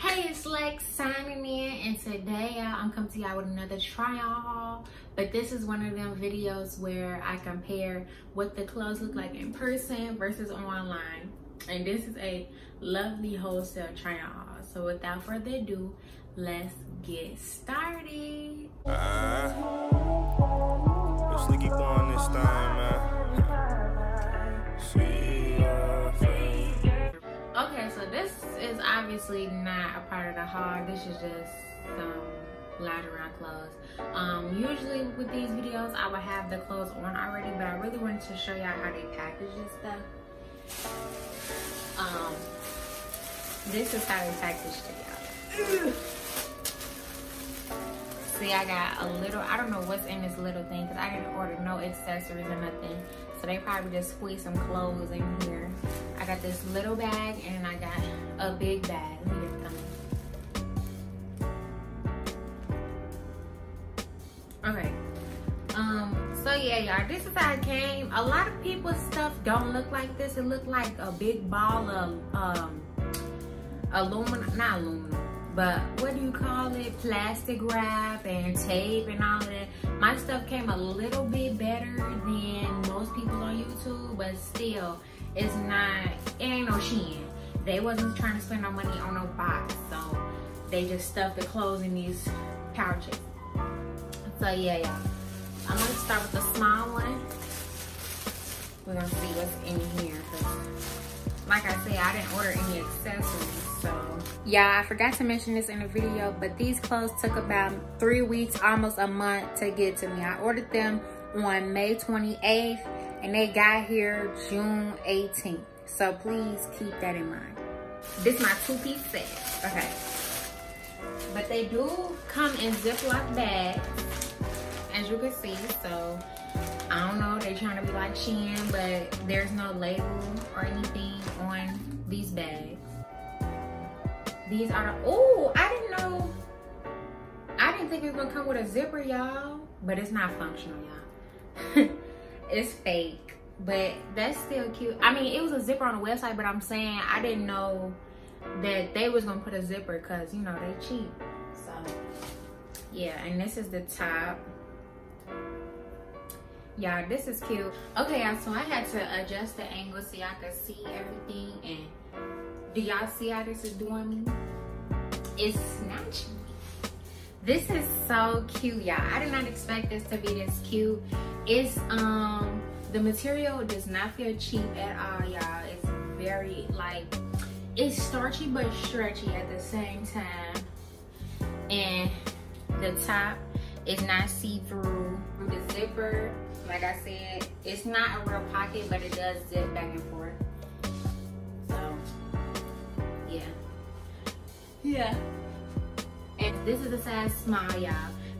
Hey, it's Lex signing in, and today I'm coming to y'all with another try on haul. But this is one of them videos where I compare what the clothes look like in person versus online, and this is a Lovely Wholesale try on haul. So without further ado, let's get started. Let's keep going this time, man. Okay, so this is obviously not a part of the haul. This is just some lounge around clothes. Usually with these videos, I would have the clothes on already, but I really wanted to show y'all how they package this stuff. This is how they package it, y'all. See, I got a little, I don't know what's in this little thing because I didn't order no accessories or nothing. So they probably just squeeze some clothes in here. I got this little bag and I got a big bag. Let me get them. Okay. So yeah, y'all, this is how it came. A lot of people's stuff don't look like this. It looked like a big ball of aluminum, not aluminum, but what do you call it, plastic wrap and tape and all of that. My stuff came a little bit better than most people on YouTube, but still, it's not, it ain't no Shein. They wasn't trying to spend no money on no box, so they just stuffed the clothes in these pouches. So yeah, y'all, I'm gonna start with the small one. We're gonna see what's in here, because like I said, I didn't order any accessories. So yeah, I forgot to mention this in the video, but these clothes took about 3 weeks, almost a month to get to me. I ordered them on May 28th and they got here June 18th. So please keep that in mind. This is my two-piece set, okay. But they do come in Ziploc bags, as you can see. So I don't know, they're trying to be like Shein, but there's no label or anything on these bags. These are the, oh, I didn't know. I didn't think it was gonna come with a zipper, y'all. But it's not functional, y'all. It's fake, but that's still cute. I mean, it was a zipper on the website, but I'm saying I didn't know that they was gonna put a zipper because, you know, they cheap. So yeah, and this is the top. Y'all, this is cute. Okay, y'all, so I had to adjust the angle so y'all could see everything. And do y'all see how this is doing me? It's snatching me. This is so cute, y'all. I did not expect this to be this cute. It's, the material does not feel cheap at all, y'all. It's very, like, it's starchy but stretchy at the same time. And the top is not see-through. The zipper, like I said, it's not a real pocket, but it does zip back and forth. Yeah, and this is a size small, y'all.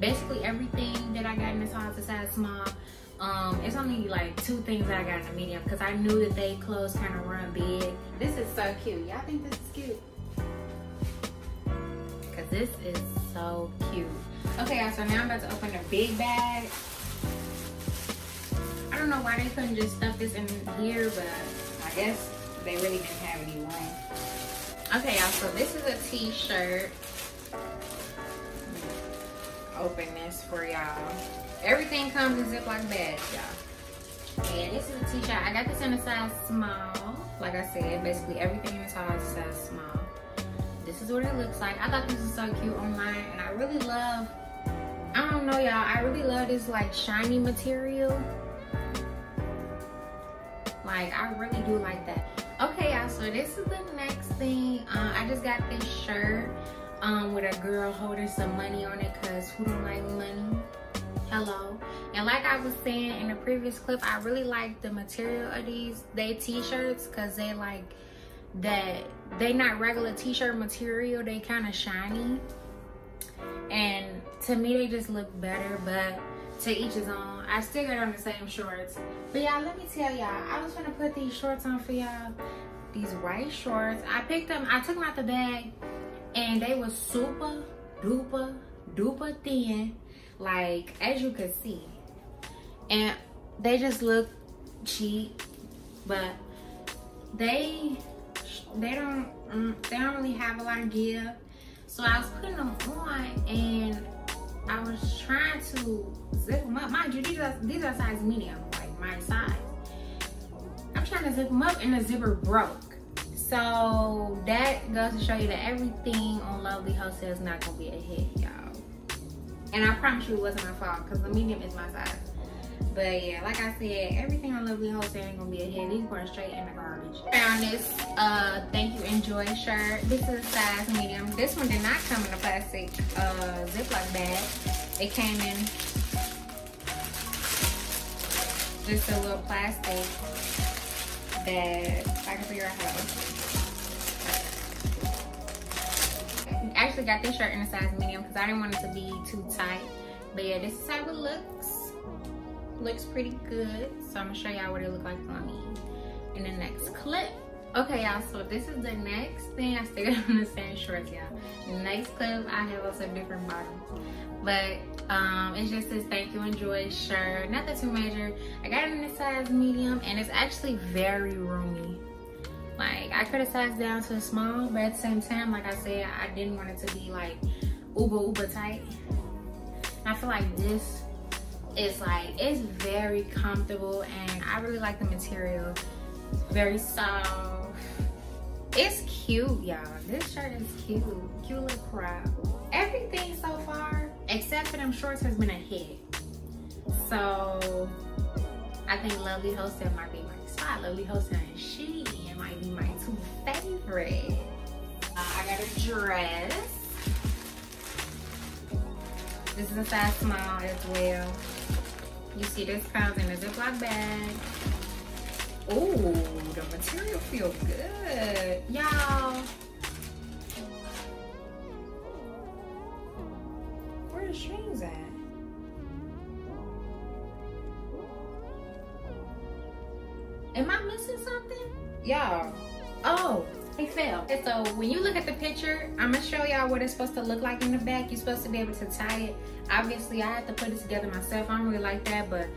Basically everything that I got in this haul is a size small. It's only like 2 things I got in a medium because I knew that they clothes kind of run big. This is so cute. Y'all think this is cute? Because this is so cute. Okay, y'all, so now I'm about to open a big bag. I don't know why they couldn't just stuff this in here, but I guess they really didn't have any room. Okay, y'all, so this is a t-shirt. Open this for y'all. Everything comes in Ziploc bags, y'all. And this is a t-shirt. I got this in a size small. Like I said, basically everything in this size is size small. This is what it looks like. I thought this was so cute online, and I really love, I don't know, y'all, I really love this, like, shiny material. Like, I really do like that. Okay, y'all, so this is the next thing. I just got this shirt with a girl holding some money on it because who don't like money? Hello. And like I was saying in the previous clip, I really like the material of these, they t-shirts, because they like that they not regular t-shirt material. They kind of shiny. And to me, they just look better, but to each his own. I still got on the same shorts. But y'all, let me tell y'all, I was gonna put these shorts on for y'all. These white shorts. I picked them, I took them out the bag, and they were super duper duper thin, like, as you could see. And they just look cheap, but they don't really have a lot of give. So I was putting them on and I was trying to zip them up. Mind you, these are size medium, like my size. I'm trying to zip them up and the zipper broke. So that goes to show you that everything on Lovely Wholesale is not gonna be a hit, y'all. And I promise you it wasn't my fault because the medium is my size. But yeah, like I said, everything on Lovely Wholesale ain't gonna be a hit. These going straight in the garbage. Found this Thank You Enjoy shirt. This is a size medium. This one did not come in a plastic Ziploc bag. It came in just a little plastic bag. I can figure out how to open it. I actually got this shirt in a size medium because I didn't want it to be too tight. But yeah, this is how it looks. Looks pretty good, so I'm gonna show y'all what it look like on me in the next clip. Okay, y'all, so this is the next thing. I still got on the same shorts, y'all. Next clip I have also different bottoms, but it's just this Thank You Enjoy shirt. Nothing too major. I got it in a size medium and it's actually very roomy. Like, I could have sized down to a small, but at the same time, like I said, I didn't want it to be like uber tight. And I feel like this, it's like, it's very comfortable and I really like the material. Very soft. It's cute, y'all. This shirt is cute. Cute little crop. Everything so far, except for them shorts, has been a hit. So I think Lovely Wholesale might be my spot. Lovely Wholesale and Shein might be my two favorites. I got a dress. This is a size small as well. You see this comes in a Ziploc bag. Ooh, the material feels good. Y'all, where the strings at? Am I missing something? Y'all, oh, it fell. And so when you look at the picture, I'm gonna show y'all what it's supposed to look like in the back. You're supposed to be able to tie it. Obviously, I have to put it together myself. I don't really like that, but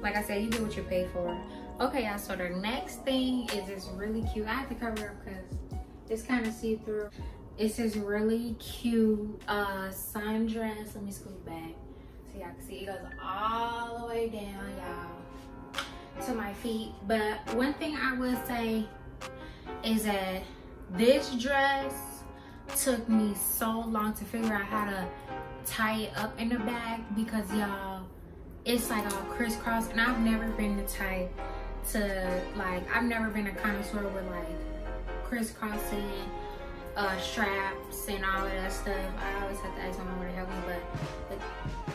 like I said, you get what you pay for. Okay, y'all, so the next thing is this really cute. I have to cover up because it's kind of see-through. It's this really cute sundress. Let me scoot back so y'all can see. It goes all the way down, y'all, to my feet. But one thing I will say is that this dress took me so long to figure out how to tie it up in the back because, y'all, it's like all crisscross, and I've never been the type to, like, I've never been a connoisseur with like crisscrossing straps and all of that stuff. I always have to ask my mom to help me, but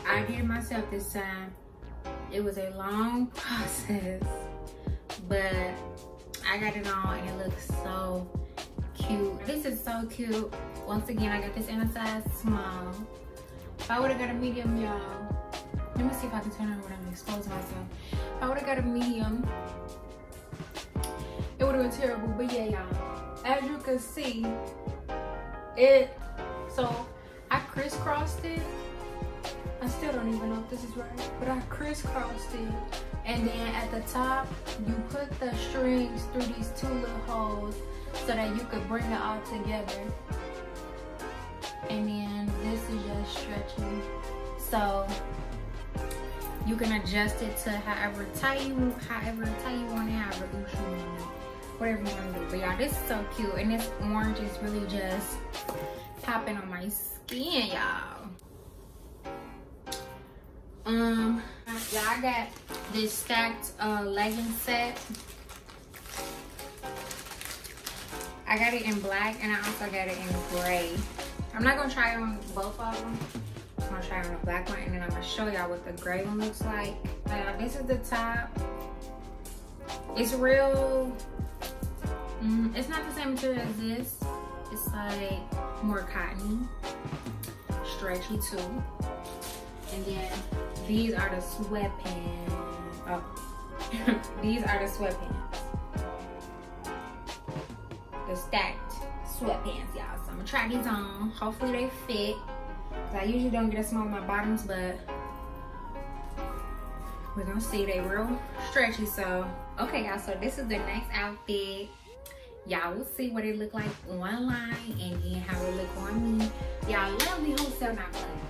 I did it myself this time. It was a long process, but I got it on and it looks so cute. This is so cute. Once again, I got this in a size small. If I would have got a medium, y'all, let me see if I can turn on what I'm exposing myself. If I would have got a medium, it would have been terrible. But yeah, y'all, as you can see, it, so I crisscrossed it. I still don't even know if this is right, but I crisscrossed it. And then at the top, you put the strings through these two little holes so that you could bring it all together. And then this is just stretching. So you can adjust it to however tight you want it, however loose you want it, whatever you want to do. But y'all, this is so cute. And this orange is really just popping on my skin, y'all. Yeah, I got this stacked legging set. I got it in black and I also got it in gray. I'm not gonna try on both of them. I'm gonna try on the black one and then I'm gonna show y'all what the gray one looks like. This is the top. It's real, it's not the same material as this. It's like more cottony, stretchy too. And then these are the sweatpants. Oh, these are the sweatpants. The stacked sweatpants, y'all. So I'm gonna try these on. Hopefully they fit. Cause I usually don't get a small in my bottoms, but we're gonna see. They real stretchy, so. Okay, y'all, so this is the next outfit. Y'all will see what it look like online and then how it look on me. Y'all, so not playing.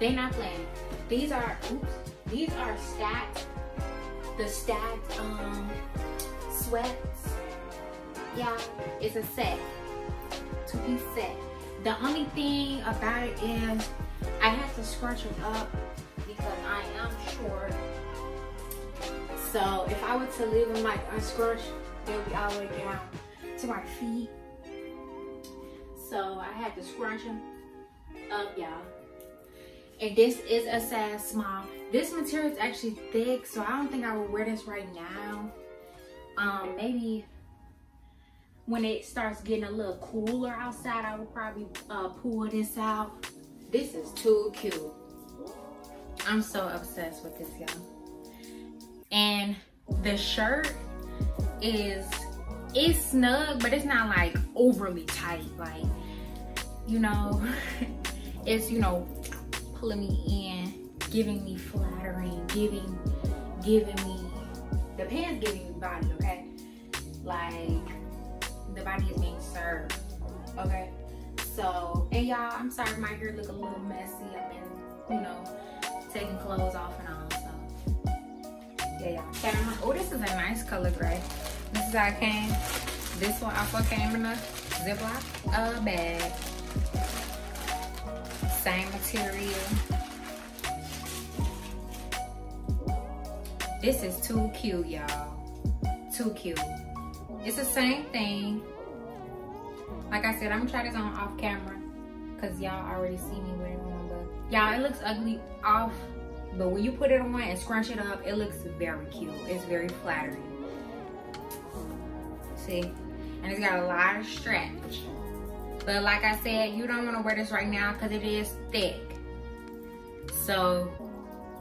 They not playing. These are, oops, these are stacked, the stacked sweats. Yeah, it's a set, two-piece set. The only thing about it is I have to scrunch them up because I am short. So if I were to leave them like unscrunched, they'll be all the way down to my feet. So I had to scrunch them up, y'all. And this is a size small. This material is actually thick, so I don't think I would wear this right now. Maybe when it starts getting a little cooler outside, I would probably pull this out. This is too cute. I'm so obsessed with this, y'all. And the shirt is, it's snug, but it's not like overly tight, like, you know, it's, you know, pulling me in, giving me flattering, giving me, the pants giving me body, okay? Like, the body is being served, okay? So, and y'all, I'm sorry my hair look a little messy. I've been, you know, taking clothes off and all, so, yeah, y'all. Oh, this is a nice color gray. This is how it came. This one also came in a Ziploc bag. Same material. This is too cute, y'all. Too cute. It's the same thing. Like I said, I'm gonna try this on off camera because y'all already see me wearing one, but y'all, it looks ugly off, but when you put it on and scrunch it up, it looks very cute. It's very flattering. And it's got a lot of stretch, but like I said, you don't want to wear this right now because it is thick, so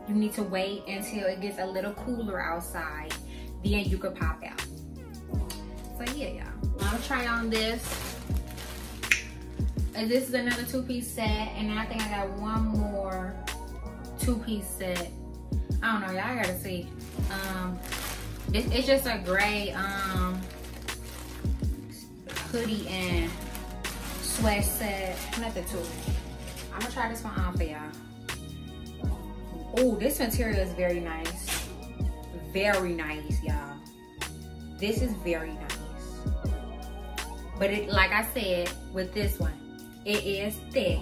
you need to wait until it gets a little cooler outside, then you could pop out. So yeah, y'all, I'm gonna try on this, and this is another two-piece set, and I think I got one more two-piece set. I don't know, y'all gotta see. It's just a gray hoodie and sweat set, nothing to it. I'm gonna try this one on for y'all. Oh, this material is very nice. Very nice, y'all. This is very nice. But it, like I said, with this one, it is thick.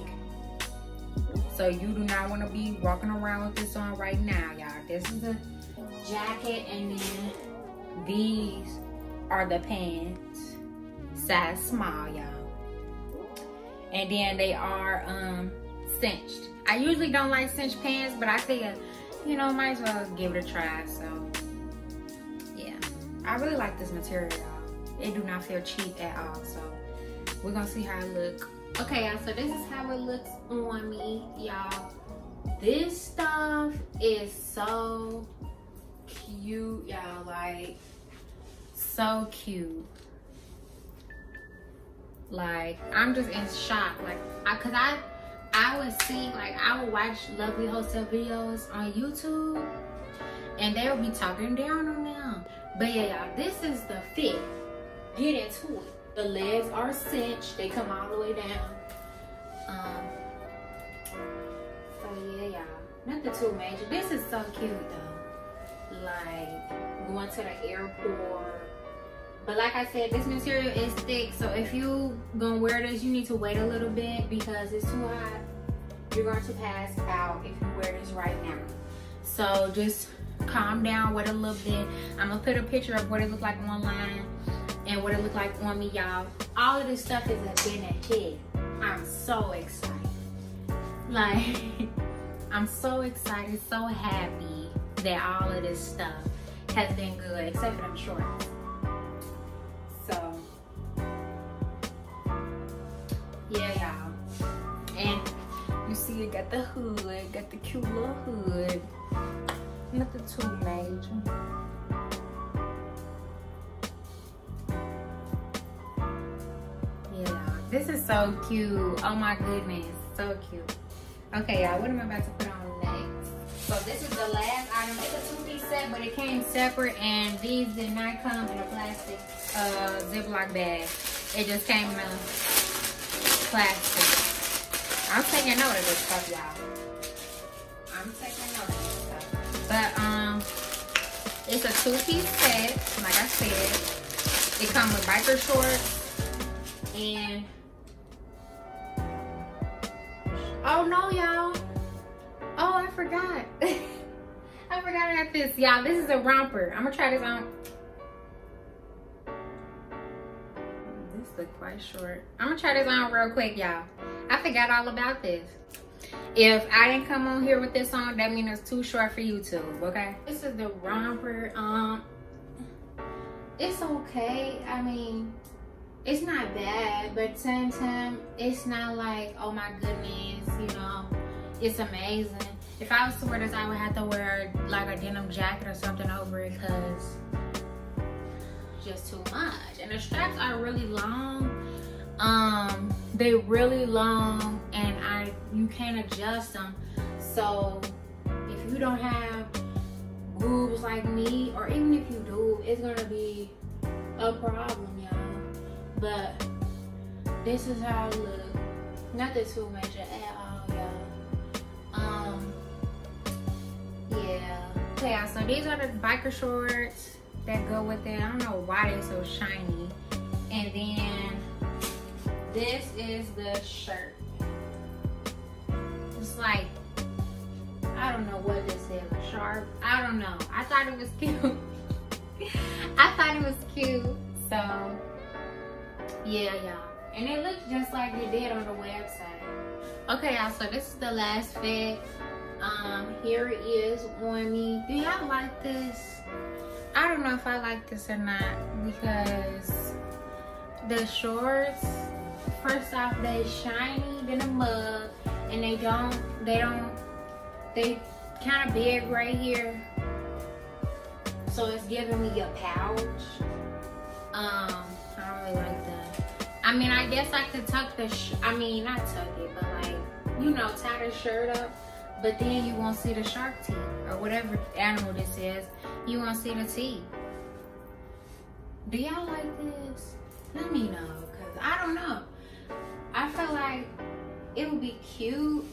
So you do not wanna be walking around with this on right now, y'all. This is the jacket, and then these are the pants. Size small, y'all, and then they are cinched. I usually don't like cinched pants, but I figure, you know, might as well give it a try. So yeah, I really like this material, y'all. It do not feel cheap at all, so we're gonna see how it look. Okay, y'all, so this is how it looks on me, y'all. This stuff is so cute, y'all, like, so cute. Like, I'm just in shock, like, cause I would see, like, I would watch Lovely Wholesale videos on YouTube, and they would be talking down on them. But yeah, y'all, this is the fit. Get into it. The legs are cinched. They come all the way down. So yeah, y'all, nothing too major. This is so cute though. Like, going to the airport. But like I said, this material is thick, so if you gonna wear this, you need to wait a little bit because it's too hot. You're going to pass out if you wear this right now. So just calm down, wait a little bit. I'm gonna put a picture of what it looked like online and what it looked like on me, y'all. All of this stuff is been a hit. I'm so excited. Like, I'm so excited, so happy that all of this stuff has been good, except for them shorts. So, yeah, y'all. And you see, it got the hood, got the cute little hood. Nothing too major. Yeah, this is so cute. Oh my goodness, so cute. Okay, y'all, what am I about to put on next? So this is the last item. It's a two-piece set, but it came separate, and these did not come in a plastic Ziploc bag. It just came in a plastic. I'm taking note of this stuff, y'all. I'm taking note of this stuff. But it's a two-piece set, like I said. It comes with biker shorts and oh no, y'all. Oh, I forgot. I forgot about this, y'all. This is a romper. I'm gonna try this on. This look quite short. I'm gonna try this on real quick, y'all. I forgot all about this. If I didn't come on here with this on, that means it's too short for YouTube, okay? This is the romper. It's okay. I mean, it's not bad, but at the same time, it's not like, oh my goodness, you know, it's amazing. If I was to wear this, I would have to wear like a denim jacket or something over it because just too much. And the straps are really long. They're really long and you can't adjust them. So if you don't have boobs like me, or even if you do, it's gonna be a problem, y'all. But this is how it looks. Nothing too major at all, y'all. Yeah. Okay, so these are the biker shorts that go with it. I don't know why they're so shiny. And then this is the shirt. It's like, I don't know what this is. Sharp? I don't know. I thought it was cute. I thought it was cute. So, yeah, y'all. And it looks just like it did on the website. Okay, y'all, so this is the last fit. Here it is on me. Do y'all like this? I don't know if I like this or not because the shorts, first off, they shiny than a mug, and they kind of big right here, so it's giving me a pouch. I don't really like that. I mean, I guess I could tuck the not tuck it, but like, you know, tie the shirt up. But then you won't see the shark teeth, or whatever animal this is. You won't see the teeth. Do y'all like this? Let me know, because I don't know. I feel like it would be cute.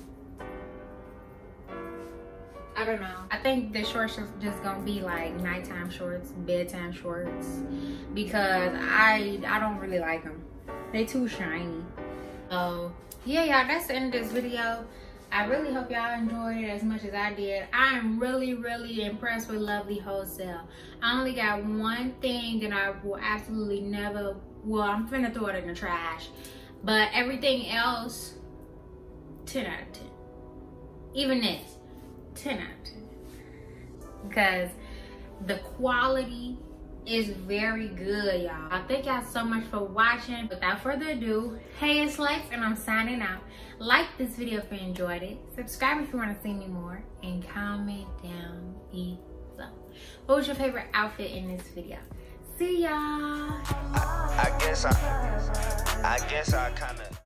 I don't know. I think the shorts are just going to be like nighttime shorts, bedtime shorts. Because I don't really like them. They're too shiny. So, yeah, y'all, that's the end of this video. I really hope y'all enjoyed it as much as I did. I am really, really impressed with Lovely Wholesale. I only got one thing that I will absolutely never, well, I'm finna throw it in the trash. But everything else, 10 out of 10. Even this, 10 out of 10. Because the quality is very good, y'all. I thank y'all so much for watching. Without further ado, hey, it's Lex and I'm signing out. Like this video if you enjoyed it, subscribe if you want to see me more, and comment down below what was your favorite outfit in this video. See y'all. I guess I comment.